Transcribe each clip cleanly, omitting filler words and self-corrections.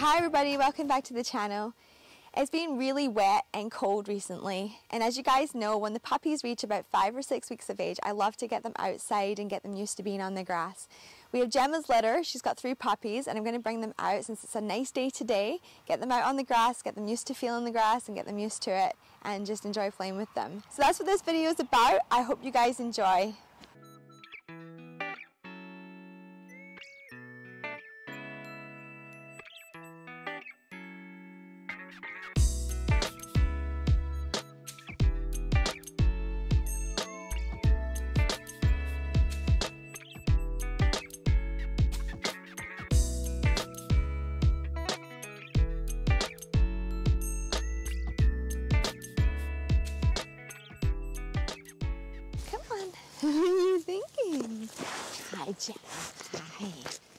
Hi everybody, welcome back to the channel. It's been really wet and cold recently, and as you guys know, when the puppies reach about 5 or 6 weeks of age, I love to get them outside and get them used to being on the grass. We have Gemma's litter, she's got 3 puppies, and I'm going to bring them out since it's a nice day today, get them out on the grass, get them used to feeling the grass and get them used to it and just enjoy playing with them. So that's what this video is about. I hope you guys enjoy. What are you thinking? Hi, Gemma. Hi.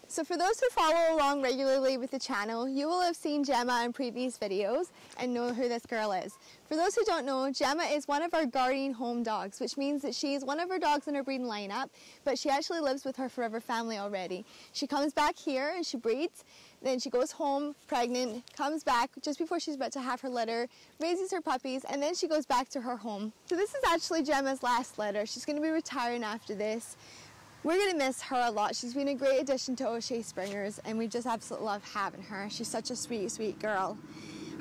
So for those who follow along regularly with the channel, you will have seen Gemma in previous videos and know who this girl is. For those who don't know, Gemma is one of our guardian home dogs, which means that she's one of our dogs in her breeding lineup, but she actually lives with her forever family already. She comes back here and she breeds, then she goes home pregnant, comes back just before she's about to have her litter, raises her puppies, and then she goes back to her home. So this is actually Gemma's last litter. She's going to be retiring after this. We're going to miss her a lot. She's been a great addition to O'Shea Springer's, and we just absolutely love having her. She's such a sweet, sweet girl.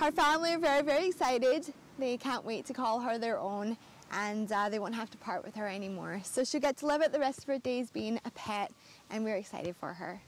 Her family are very, very excited. They can't wait to call her their own, and they won't have to part with her anymore. So she'll get to live out the rest of her days being a pet, and we're excited for her.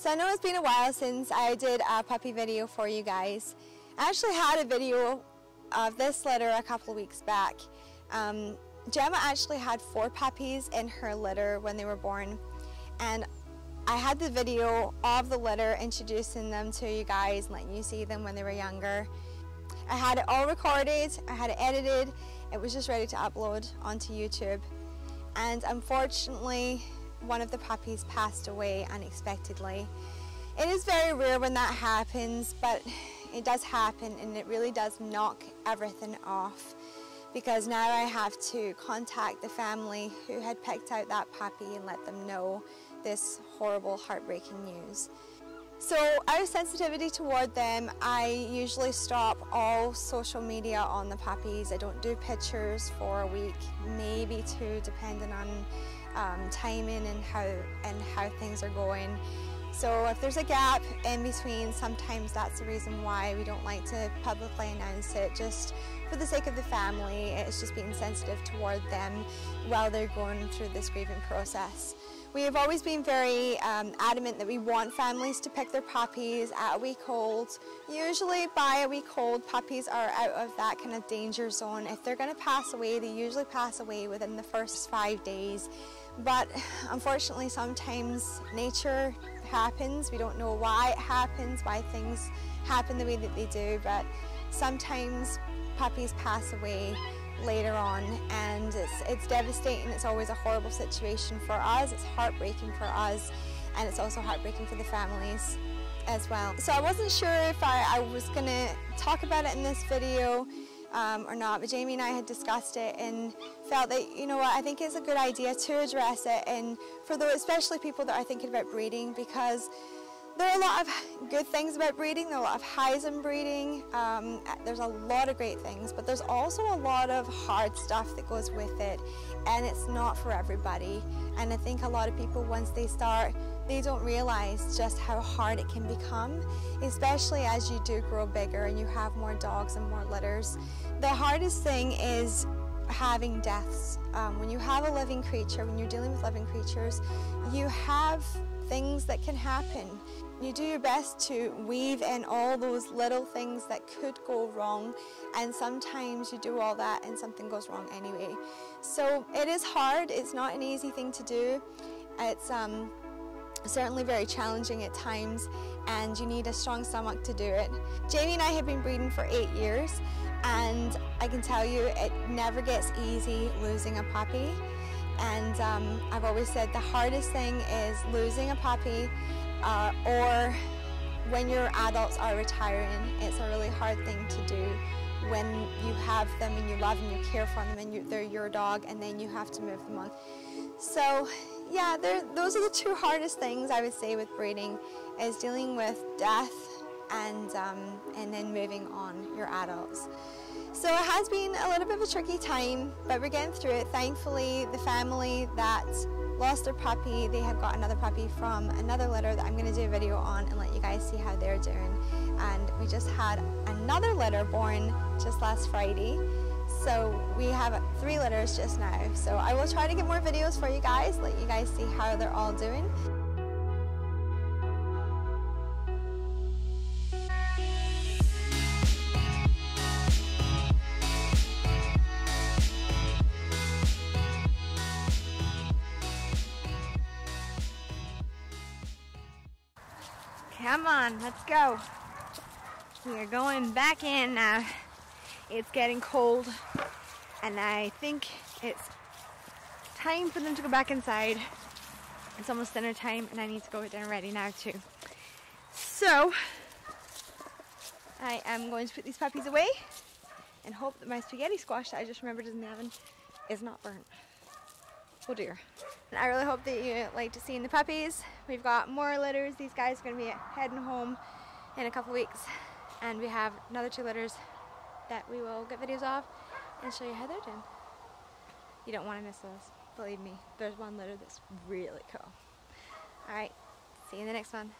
So I know it's been a while since I did a puppy video for you guys. I actually had a video of this litter a couple of weeks back. Gemma actually had 4 puppies in her litter when they were born, and I had the video of the litter introducing them to you guys and letting you see them when they were younger. I had it all recorded, I had it edited, it was just ready to upload onto YouTube. And unfortunately, one of the puppies passed away unexpectedly. It is very rare when that happens, but it does happen, and it really does knock everything off, because now I have to contact the family who had picked out that puppy and let them know this horrible, heartbreaking news. So out of sensitivity toward them, I usually stop all social media on the puppies. I don't do pictures for a week, maybe 2, depending on timing and how things are going. So if there's a gap in between, sometimes that's the reason why we don't like to publicly announce it, just for the sake of the family. It's just being sensitive toward them while they're going through this grieving process. We have always been very adamant that we want families to pick their puppies at a week old. Usually by a week old, puppies are out of that kind of danger zone. If they're going to pass away, they usually pass away within the first 5 days. But unfortunately, sometimes nature happens. We don't know why it happens, why things happen the way that they do, but sometimes puppies pass away later on, and it's devastating. It's always a horrible situation for us. It's heartbreaking for us, and it's also heartbreaking for the families as well. So I wasn't sure if I was going to talk about it in this video or not, but Jamie and I had discussed it and felt that, you know what, I think it's a good idea to address it, and for those, especially people that are thinking about breeding, because there are a lot of good things about breeding. There are a lot of highs in breeding. There's a lot of great things, but there's also a lot of hard stuff that goes with it, and it's not for everybody. And I think a lot of people, once they start, they don't realize just how hard it can become, especially as you do grow bigger and you have more dogs and more litters. The hardest thing is having deaths. When you have a living creature, when you're dealing with living creatures, you have things that can happen. You do your best to weave in all those little things that could go wrong, and sometimes you do all that and something goes wrong anyway. So it is hard. It's not an easy thing to do. It's certainly very challenging at times, and you need a strong stomach to do it. Jamie and I have been breeding for 8 years, and I can tell you it never gets easy losing a puppy. And I've always said the hardest thing is losing a puppy, or when your adults are retiring. It's a really hard thing to do when you have them and you love and you care for them and they're your dog, and then you have to move them on. So yeah, those are the two hardest things I would say with breeding, is dealing with death and then moving on your adults. So it has been a little bit of a tricky time, but we're getting through it. Thankfully, the family that lost their puppy, they have got another puppy from another litter that I'm going to do a video on and let you guys see how they're doing. And we just had another litter born just last Friday. So we have 3 litters just now. So I will try to get more videos for you guys, let you guys see how they're all doing. Come on, let's go. We are going back in now. It's getting cold, and I think it's time for them to go back inside. It's almost dinner time, and I need to go get dinner ready now too. So I am going to put these puppies away and hope that my spaghetti squash that I just remembered is in the oven is not burnt. Oh dear. And I really hope that you like to see in the puppies. We've got more litters. These guys are going to be heading home in a couple weeks, and we have another 2 litters that we will get videos of and show you how they're doing. You don't want to miss those, believe me. There's one litter that's really cool. Alright, see you in the next one.